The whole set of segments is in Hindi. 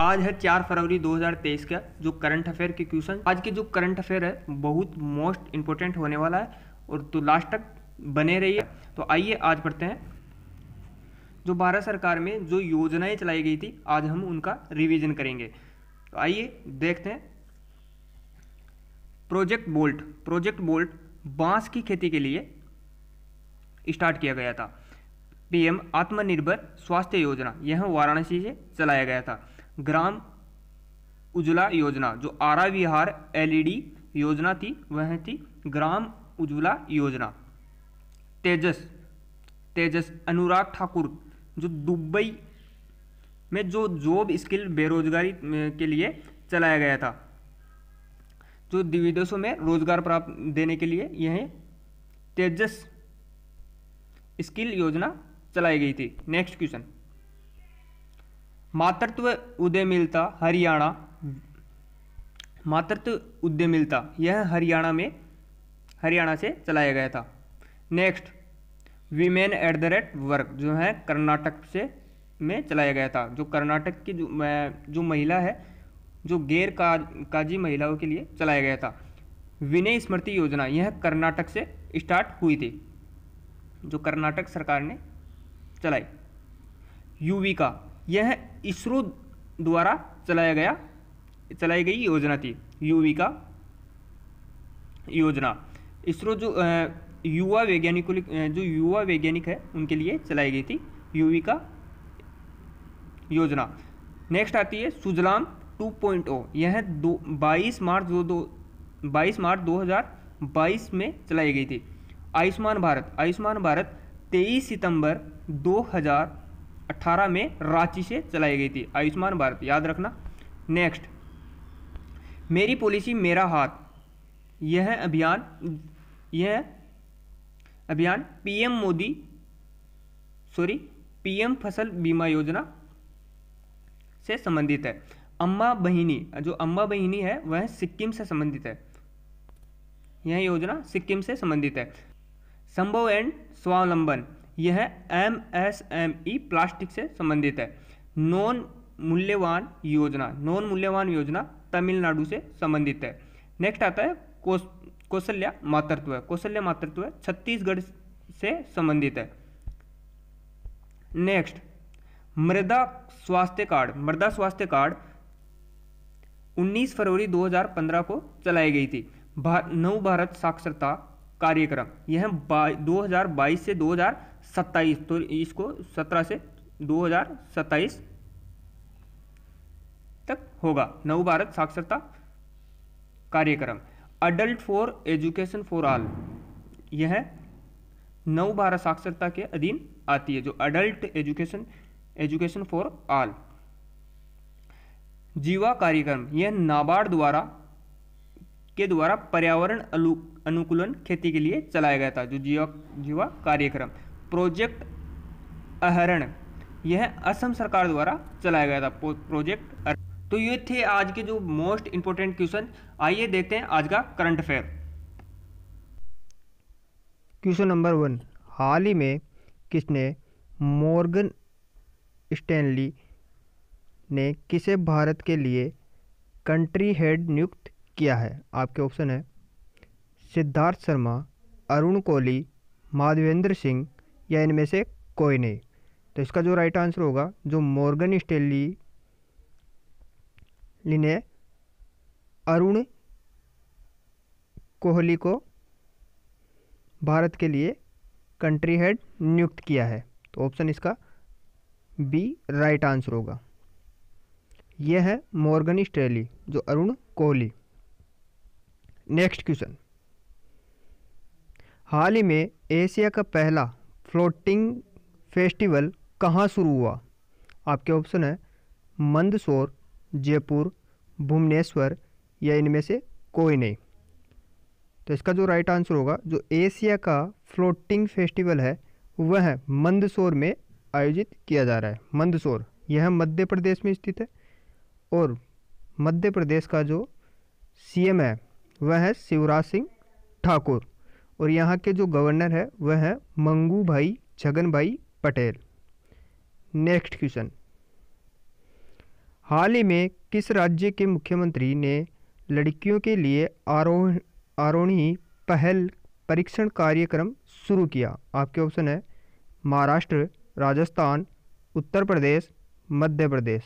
आज है 4 फरवरी 2023 का जो करंट अफेयर के क्वेश्चन। आज के जो करंट अफेयर है बहुत मोस्ट इंपोर्टेंट होने वाला है और तो लास्ट तक बने रहिए। तो आइए आज पढ़ते हैं जो भारत सरकार में जो योजनाएं चलाई गई थी, आज हम उनका रिवीजन करेंगे। तो आइए देखते हैं। प्रोजेक्ट बोल्ट बांस की खेती के लिए स्टार्ट किया गया था। पीएम आत्मनिर्भर स्वास्थ्य योजना यह वाराणसी से चलाया गया था। ग्राम उज्ज्वला योजना जो आरा विहार एलईडी योजना थी वह थी ग्राम उज्ज्वला योजना। तेजस अनुराग ठाकुर जो दुबई में जो जॉब स्किल बेरोजगारी के लिए चलाया गया था, जो विदेशों में रोजगार प्राप्त देने के लिए यह तेजस स्किल योजना चलाई गई थी। नेक्स्ट क्वेश्चन, मातृत्व उद्यमिता यह हरियाणा से चलाया गया था। नेक्स्ट, वीमेन @work जो है कर्नाटक से में चलाया गया था, जो कर्नाटक की जो महिला है, जो गैर काजी महिलाओं के लिए चलाया गया था। विनय स्मृति योजना यह कर्नाटक से स्टार्ट हुई थी, जो कर्नाटक सरकार ने चलाई। यूविका यह इसरो द्वारा चलाई गई योजना थी। यूविका योजना इसरो जो युवा वैज्ञानिक है उनके लिए चलाई गई थी युविका योजना। नेक्स्ट आती है सुजलाम 2.0 यह 22 मार्च 2022 में चलाई गई थी। आयुष्मान भारत 23 सितंबर 2018 में रांची से चलाई गई थी। आयुष्मान भारत याद रखना। नेक्स्ट, मेरी पॉलिसी मेरा हाथ यह अभियान पीएम फसल बीमा योजना से संबंधित है। अम्मा बहिनी है वह सिक्किम से संबंधित है, यह योजना सिक्किम से संबंधित है। संभव एंड स्वावलंबन यह MSME प्लास्टिक से संबंधित है। नॉन मूल्यवान योजना तमिलनाडु से संबंधित है। नेक्स्ट आता है कौशल्या मातृत्व छत्तीसगढ़ से संबंधित है। नेक्स्ट, मृदा स्वास्थ्य कार्ड 19 फरवरी 2015 को चलाई गई थी। नव भारत साक्षरता कार्यक्रम यह 2022 से 2027 तो इसको 17 से 2027 तक होगा नव भारत साक्षरता कार्यक्रम। Adult for education for all यह नव भारत साक्षरता के अधीन आती है, जो adult education for all. Jiva कार्यक्रम यह नाबार्ड द्वारा पर्यावरण अनुकूलन खेती के लिए चलाया गया था, जो जीवा कार्यक्रम। प्रोजेक्ट अहरण यह असम सरकार द्वारा चलाया गया था। प्रोजेक्ट। तो ये थे आज के जो मोस्ट इंपोर्टेंट क्वेश्चन। आइए देखते हैं आज का करंट अफेयर। क्वेश्चन नंबर 1, हाल ही में किसने मॉर्गन स्टैनली ने किसे भारत के लिए कंट्री हेड नियुक्त किया है? आपके ऑप्शन है सिद्धार्थ शर्मा, अरुण कोहली, माधवेंद्र सिंह या इनमें से कोई नहीं। तो इसका जो राइट आंसर होगा, जो मॉर्गन स्टैनली ने अरुण कोहली को भारत के लिए कंट्री हेड नियुक्त किया है, तो ऑप्शन इसका बी राइट आंसर होगा। यह है मॉर्गन स्टैनली, जो अरुण कोहली। नेक्स्ट क्वेश्चन, हाल ही में एशिया का पहला फ्लोटिंग फेस्टिवल कहाँ शुरू हुआ? आपके ऑप्शन है मंदसौर, जयपुर, भुवनेश्वर या इनमें से कोई नहीं। तो इसका जो राइट आंसर होगा, जो एशिया का फ्लोटिंग फेस्टिवल है वह मंदसौर में आयोजित किया जा रहा है। मंदसौर यह मध्य प्रदेश में स्थित है और मध्य प्रदेश का जो सीएम है वह है शिवराज सिंह ठाकुर और यहाँ के जो गवर्नर है वह है मंगू भाई छगन भाई पटेल। नेक्स्ट क्वेश्चन, हाल ही में किस राज्य के मुख्यमंत्री ने लड़कियों के लिए आरोही पहल परीक्षण कार्यक्रम शुरू किया? आपके ऑप्शन है महाराष्ट्र, राजस्थान, उत्तर प्रदेश, मध्य प्रदेश।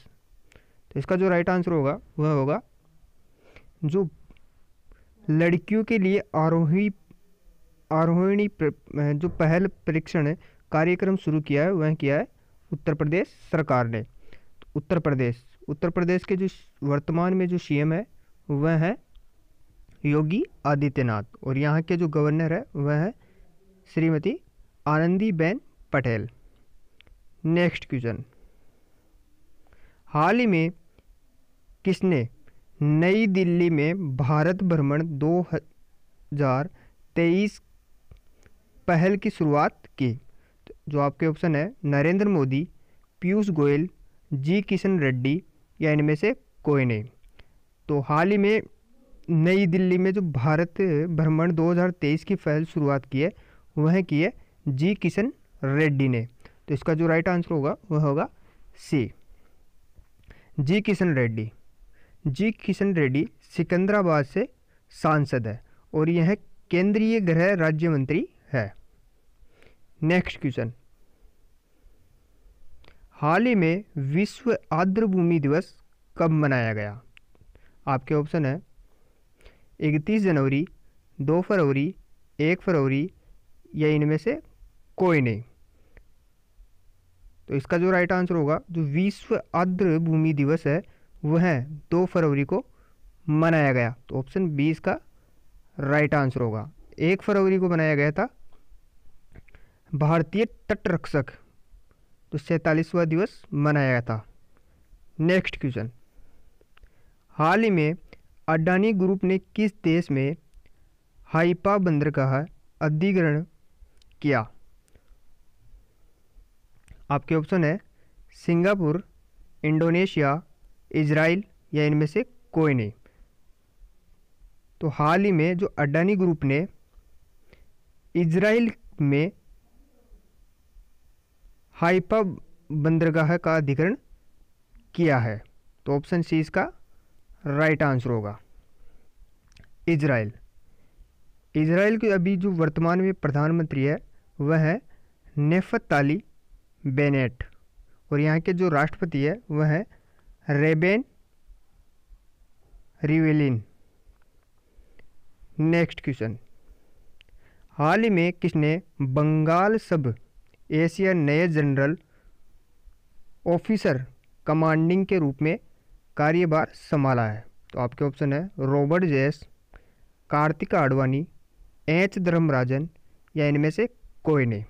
तो इसका जो राइट आंसर होगा वह होगा जो लड़कियों के लिए आरोहिणी जो पहल परीक्षण कार्यक्रम शुरू किया है वह किया है उत्तर प्रदेश सरकार ने। उत्तर प्रदेश के जो वर्तमान में जो सीएम है वह है योगी आदित्यनाथ और यहाँ के जो गवर्नर है वह है श्रीमती आनंदीबेन पटेल। नेक्स्ट क्वेश्चन, हाल ही में किसने नई दिल्ली में भारत भ्रमण 2023 पहल की शुरुआत की? तो जो आपके ऑप्शन है नरेंद्र मोदी, पीयूष गोयल, जी किशन रेड्डी या इनमें से कोई नहीं। तो हाल ही में नई दिल्ली में जो भारत भ्रमण 2023 की पहल शुरुआत की है वह की है जी किशन रेड्डी ने। तो इसका जो राइट आंसर होगा वह होगा सी, जी किशन रेड्डी। जी किशन रेड्डी सिकंदराबाद से सांसद है और यह केंद्रीय गृह राज्य मंत्री है। नेक्स्ट क्वेश्चन, हाल ही में विश्व आर्द्रभूमि दिवस कब मनाया गया? आपके ऑप्शन है 31 जनवरी, 2 फरवरी, 1 फरवरी या इनमें से कोई नहीं। तो इसका जो राइट आंसर होगा जो विश्व आर्द्रभूमि दिवस है वह 2 फरवरी को मनाया गया। तो ऑप्शन बी इसका राइट आंसर होगा। 1 फरवरी को मनाया गया था भारतीय तटरक्षक, तो 47वां दिवस मनाया गया था। नेक्स्ट क्वेश्चन, हाल ही में अडानी ग्रुप ने किस देश में हाइपा बंदरगाह अधिग्रहण किया? आपके ऑप्शन है सिंगापुर, इंडोनेशिया, इजराइल या इनमें से कोई नहीं। तो हाल ही में जो अडानी ग्रुप ने इजराइल में हाइफा बंदरगाह का अधिग्रहण किया है। तो ऑप्शन सी इसका राइट आंसर होगा इजराइल। इजराइल के अभी जो वर्तमान में प्रधानमंत्री है वह है नेफ्ताली बेनेट और यहाँ के जो राष्ट्रपति है वह है रेबेन रिवेलिन। नेक्स्ट क्वेश्चन, हाल ही में किसने बंगाल सब एशिया नए जनरल ऑफिसर कमांडिंग के रूप में कार्यभार संभाला है? तो आपके ऑप्शन है Robert Jess, Kartik Advani, H Dharmarajan या इनमें से कोई नहीं।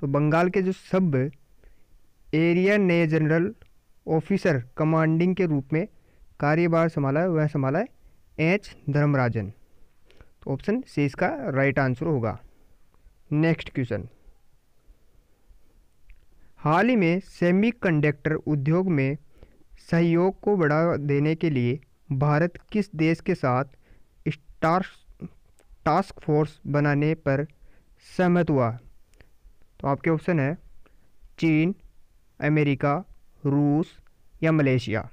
तो बंगाल के जो सब एरिया नए जनरल ऑफिसर कमांडिंग के रूप में कार्यभार संभाला है वह संभाला है एच धर्मराजन। तो ऑप्शन सी इसका राइट आंसर होगा। नेक्स्ट क्वेश्चन, हाल ही में सेमीकंडक्टर उद्योग में सहयोग को बढ़ावा देने के लिए भारत किस देश के साथ टास्क फोर्स बनाने पर सहमत हुआ? तो आपके ऑप्शन है चीन, अमेरिका, रूस या मलेशिया।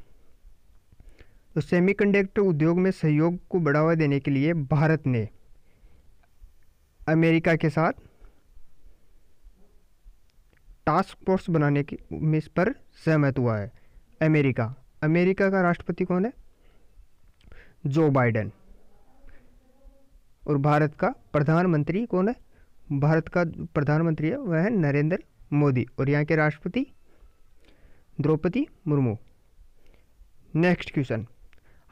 तो सेमीकंडक्टर उद्योग में सहयोग को बढ़ावा देने के लिए भारत ने अमेरिका के साथ टास्क फोर्स बनाने की इस पर सहमत हुआ है। अमेरिका का राष्ट्रपति कौन है? Joe Biden. और भारत का प्रधानमंत्री कौन है? भारत का प्रधानमंत्री है वह है नरेंद्र मोदी और यहाँ के राष्ट्रपति द्रौपदी मुर्मू। नेक्स्ट क्वेश्चन,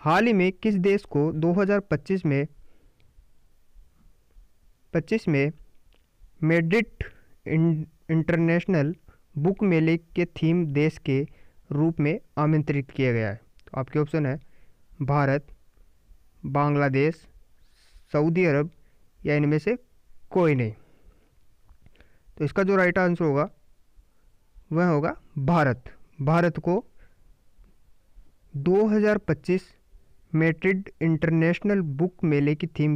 हाल ही में किस देश को 2025 में मैड्रिड इंटरनेशनल बुक मेले के थीम देश के रूप में आमंत्रित किया गया है? तो आपके ऑप्शन है भारत, बांग्लादेश, सऊदी अरब या इनमें से कोई नहीं। तो इसका जो राइट आंसर होगा वह होगा भारत। भारत को 2025 मैड्रिड इंटरनेशनल बुक मेले की थीम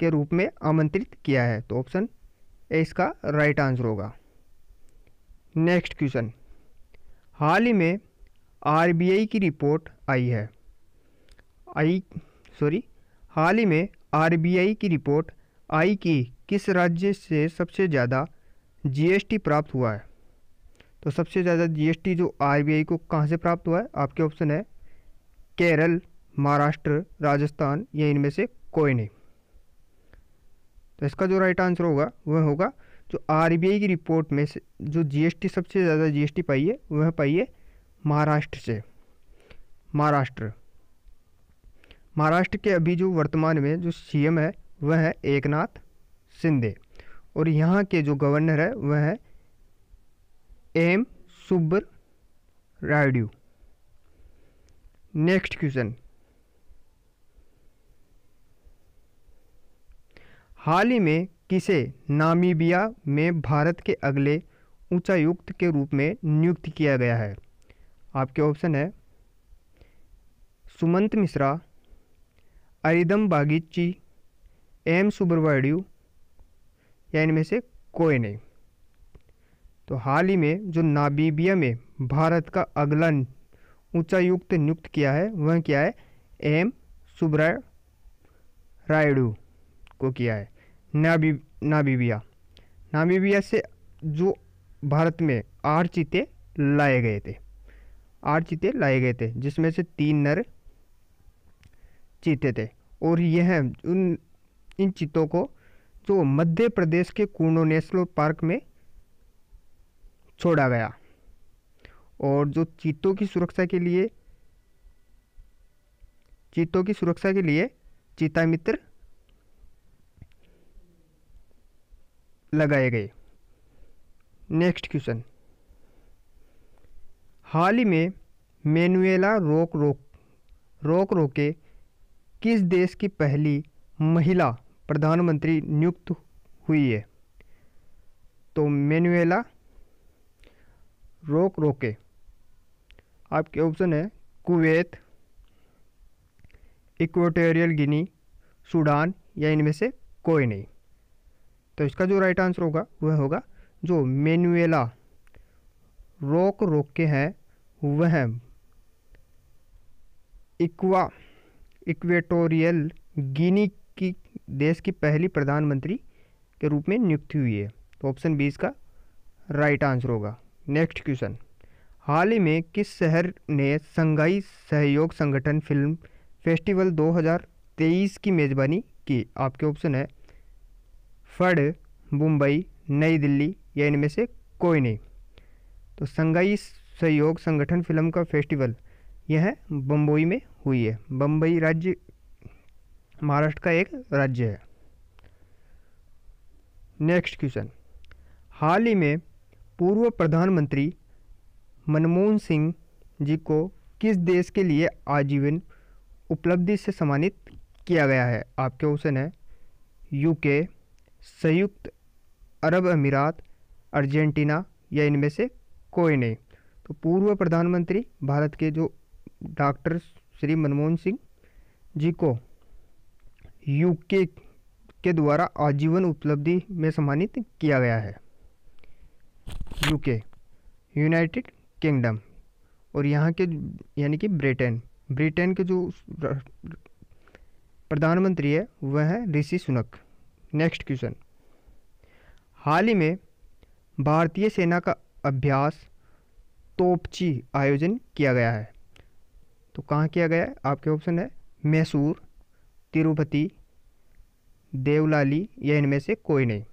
के रूप में आमंत्रित किया है। तो ऑप्शन ए इसका राइट आंसर होगा। नेक्स्ट क्वेश्चन, हाल ही में आरबीआई की रिपोर्ट आई है। हाल ही में आरबीआई की रिपोर्ट आई कि किस राज्य से सबसे ज़्यादा जीएसटी प्राप्त हुआ है। तो सबसे ज़्यादा जीएसटी जो आरबीआई को कहाँ से प्राप्त हुआ है, आपके ऑप्शन है केरल, महाराष्ट्र, राजस्थान या इनमें से कोई नहीं। तो इसका जो राइट आंसर होगा वह होगा जो आरबीआई की रिपोर्ट में से जो जीएसटी सबसे ज़्यादा जीएसटी पाई है वह पाई है महाराष्ट्र से। महाराष्ट्र के अभी जो वर्तमान में जो सीएम है वह है एकनाथ शिंदे और यहाँ के जो गवर्नर है वह है एम सुब्ररायडू। नेक्स्ट क्वेश्चन, हाल ही में किसे नामीबिया में भारत के अगले उच्चायुक्त के रूप में नियुक्त किया गया है। आपके ऑप्शन है सुमंत मिश्रा, अरिदम बागीची, एम सुब्रवाड्यू या इनमें से कोई नहीं। तो हाल ही में जो नामीबिया में भारत का अगला उच्चायुक्त नियुक्त किया है वह क्या है, एम सुब्ररायडू को किया है। नामीबिया से जो भारत में 8 चीते लाए गए थे, 8 चीते लाए गए थे जिसमें से 3 नर चीते थे और यह इन चीतों को जो मध्य प्रदेश के कुर्नो नेशनल पार्क में छोड़ा गया और जो चीतों की सुरक्षा के लिए चीता मित्र लगाए गए। नेक्स्ट क्वेश्चन, हाल ही में मैनुएला रोके किस देश की पहली महिला प्रधानमंत्री नियुक्त हुई है। तो मैनुएला रोके आपके ऑप्शन है कुवैत, इक्वेटोरियल गिनी, सूडान या इनमें से कोई नहीं। तो इसका जो राइट आंसर होगा वह होगा जो मैनुएला रोके हैं वह इक्वेटोरियल गिनी की देश की पहली प्रधानमंत्री के रूप में नियुक्ति हुई है। तो ऑप्शन बी इसका राइट आंसर होगा। नेक्स्ट क्वेश्चन, हाल ही में किस शहर ने शंघाई सहयोग संगठन फिल्म फेस्टिवल 2023 की मेज़बानी की। आपके ऑप्शन है फड़, मुंबई, नई दिल्ली या इनमें से कोई नहीं। तो शंघाई सहयोग संगठन फिल्म का फेस्टिवल यह बम्बई में हुई है। बम्बई राज्य महाराष्ट्र का एक राज्य है। नेक्स्ट क्वेश्चन, हाल ही में पूर्व प्रधानमंत्री मनमोहन सिंह जी को किस देश के लिए आजीवन उपलब्धि से सम्मानित किया गया है। आपके ऑप्शन है यूके, संयुक्त अरब अमीरात, अर्जेंटीना या इनमें से कोई नहीं। तो पूर्व प्रधानमंत्री भारत के जो डॉक्टर श्री मनमोहन सिंह जी को यूके के द्वारा आजीवन उपलब्धि में सम्मानित किया गया है, यूके यूनाइटेड किंगडम। और यहाँ के यानी कि ब्रिटेन के जो प्रधानमंत्री है वह है ऋषि सुनक। नेक्स्ट क्वेश्चन, हाल ही में भारतीय सेना का अभ्यास तोपची आयोजन किया गया है। तो कहाँ किया गया है, आपके ऑप्शन है मैसूर, तिरुपति, देवलाली या इनमें से कोई नहीं।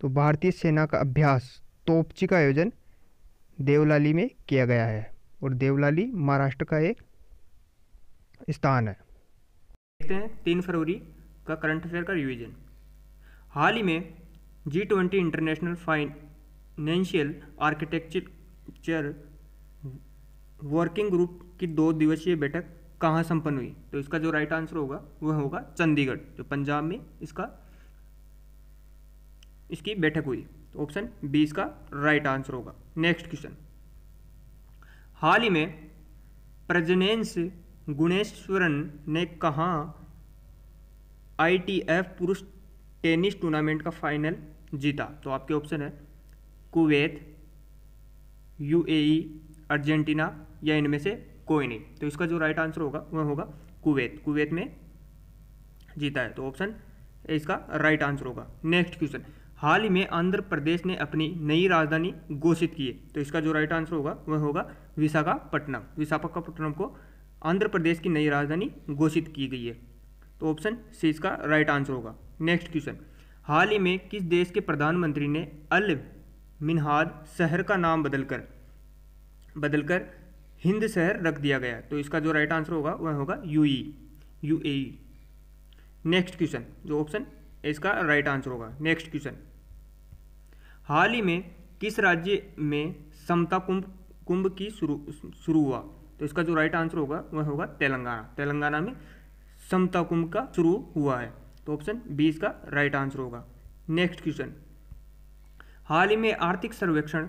तो भारतीय सेना का अभ्यास तोपची का आयोजन देवलाली में किया गया है और देवलाली महाराष्ट्र का एक स्थान है। देखते हैं 3 फरवरी का करंट अफेयर का रिवीजन। हाल ही में G20 international financial architecture working group की 2 दिवसीय बैठक कहाँ संपन्न हुई। तो इसका जो राइट आंसर होगा वह होगा चंडीगढ़, जो पंजाब में इसकी बैठक हुई। तो ऑप्शन बी इसका राइट आंसर होगा। नेक्स्ट क्वेश्चन, हाल ही में प्रजनेंस गुणेश्वरन ने कहाँ ITF पुरुष टेनिस टूर्नामेंट का फाइनल जीता। तो आपके ऑप्शन है कुवैत, UAE, अर्जेंटीना या इनमें से कोई नहीं। तो इसका जो राइट आंसर होगा वह होगा कुवैत। कुवैत में जीता है, तो ऑप्शन इसका राइट आंसर होगा। नेक्स्ट क्वेश्चन, हाल ही में आंध्र प्रदेश ने अपनी नई राजधानी घोषित की है, तो इसका जो राइट आंसर होगा वह होगा विशाखापट्टनम। विशाखापट्टनम को आंध्र प्रदेश की नई राजधानी घोषित की गई है, तो ऑप्शन सी इसका राइट आंसर होगा। नेक्स्ट क्वेश्चन, हाल ही में किस देश के प्रधानमंत्री ने अल मिनहाद शहर का नाम बदलकर हिंद शहर रख दिया गया, तो इसका जो राइट आंसर होगा वह होगा यूएई। नेक्स्ट क्वेश्चन, जो ऑप्शन इसका राइट आंसर होगा। नेक्स्ट क्वेश्चन, हाल ही में किस राज्य में समता कुंभ की शुरू हुआ, तो इसका जो राइट आंसर होगा वह होगा तेलंगाना। तेलंगाना में समता कुंभ का शुरू हुआ है, तो ऑप्शन बी इसका राइट आंसर होगा। नेक्स्ट क्वेश्चन, हाल ही में आर्थिक सर्वेक्षण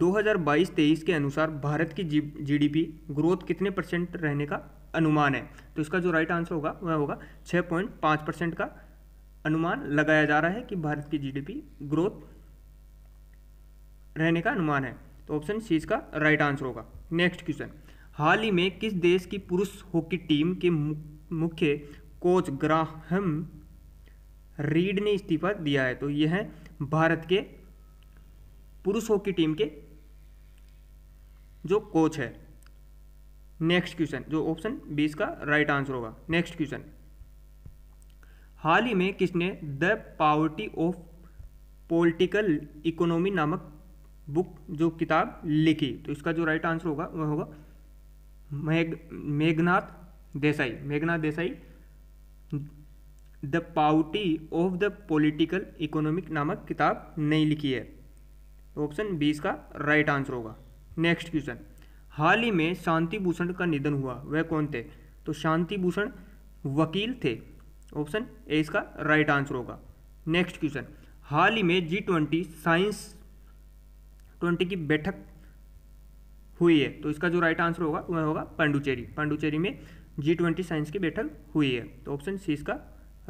2022-23 के अनुसार भारत की जीडीपी ग्रोथ कितने परसेंट रहने का अनुमान है, तो इसका जो राइट आंसर होगा वह होगा 6.5% का अनुमान लगाया जा रहा है कि भारत की जीडीपी ग्रोथ रहने का अनुमान है, तो ऑप्शन सी इसका राइट आंसर होगा। नेक्स्ट क्वेश्चन, हाल ही में किस देश की पुरुष हॉकी टीम के मुख्य कोच ग्राहम रीड ने इस्तीफा दिया है, तो यह है भारत के पुरुष हॉकी टीम के जो कोच है। नेक्स्ट क्वेश्चन, जो ऑप्शन 20 का राइट आंसर होगा। नेक्स्ट क्वेश्चन, हाल ही में किसने the poverty of political economy नामक बुक जो किताब लिखी, तो इसका जो राइट आंसर होगा वह होगा Meghnad Desai. Meghnad Desai the poverty of the political economic नामक किताब नहीं लिखी है, ऑप्शन 20 का राइट आंसर होगा। नेक्स्ट क्वेश्चन, हाल ही में शांति भूषण का निधन हुआ, वह कौन थे, तो शांति भूषण वकील थे, ऑप्शन ए इसका राइट आंसर होगा। नेक्स्ट क्वेश्चन, हाल ही में G20 साइंस 20 की बैठक हुई है, तो इसका जो राइट आंसर होगा वह होगा पांडुचेरी। पांडुचेरी में G20 साइंस की बैठक हुई है, तो ऑप्शन सी इसका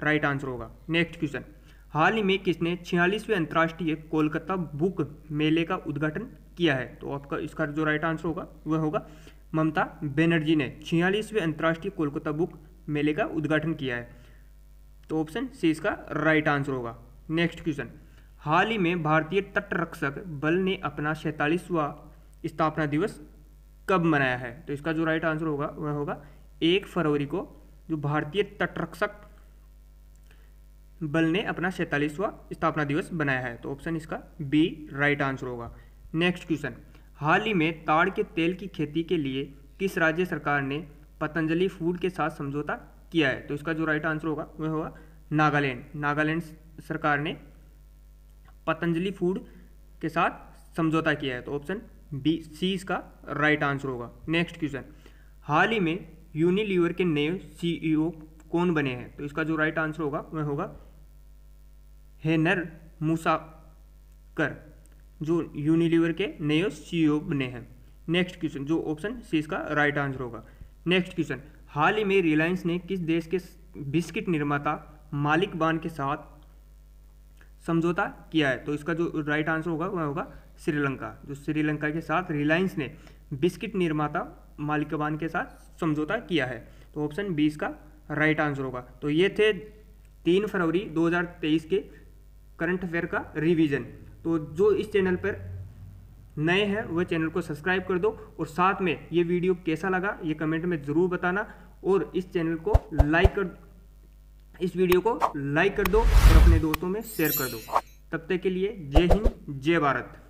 राइट आंसर होगा। नेक्स्ट क्वेश्चन, हाल ही में किसने 46वें अंतर्राष्ट्रीय कोलकाता बुक मेले का उद्घाटन किया है, तो आपका इसका जो राइट आंसर होगा वह होगा ममता बनर्जी ने 46वें अंतर्राष्ट्रीय कोलकाता बुक मेले का उद्घाटन किया है, तो ऑप्शन सी इसका राइट आंसर होगा। नेक्स्ट क्वेश्चन, हाल ही में भारतीय तटरक्षक बल ने अपना 47वां स्थापना दिवस कब मनाया है, तो इसका जो राइट आंसर होगा वह होगा 1 फरवरी को जो भारतीय तटरक्षक बल ने अपना 47वां स्थापना दिवस बनाया है, तो ऑप्शन इसका बी राइट आंसर होगा। नेक्स्ट क्वेश्चन, हाल ही में ताड़ के तेल की खेती के लिए किस राज्य सरकार ने पतंजलि फूड के साथ समझौता किया है, तो इसका जो राइट आंसर होगा वह होगा नागालैंड। नागालैंड सरकार ने पतंजलि फूड के साथ समझौता किया है, तो ऑप्शन बी सी इसका राइट आंसर होगा। नेक्स्ट क्वेश्चन, हाल ही में यूनिलीवर के नए CEO कौन बने हैं, तो इसका जो राइट आंसर होगा वह होगा हेनर मुसाकर जो यूनिलीवर के नए CEO बने हैं। नेक्स्ट क्वेश्चन, जो ऑप्शन सी इसका राइट आंसर होगा। नेक्स्ट क्वेश्चन, हाल ही में रिलायंस ने किस देश के बिस्किट निर्माता मालिकबान के साथ समझौता किया है, तो इसका जो राइट आंसर होगा वह होगा श्रीलंका। जो श्रीलंका के साथ रिलायंस ने बिस्किट निर्माता मालिकबान के साथ समझौता किया है, तो ऑप्शन बी इसका राइट आंसर होगा। तो ये थे 3 फरवरी 2023 के करंट अफेयर का रिवीजन। तो जो इस चैनल पर नए हैं वह चैनल को सब्सक्राइब कर दो और साथ में ये वीडियो कैसा लगा ये कमेंट में ज़रूर बताना और इस चैनल को इस वीडियो को लाइक कर दो और अपने दोस्तों में शेयर कर दो। तब तक के लिए जय हिंद जय भारत।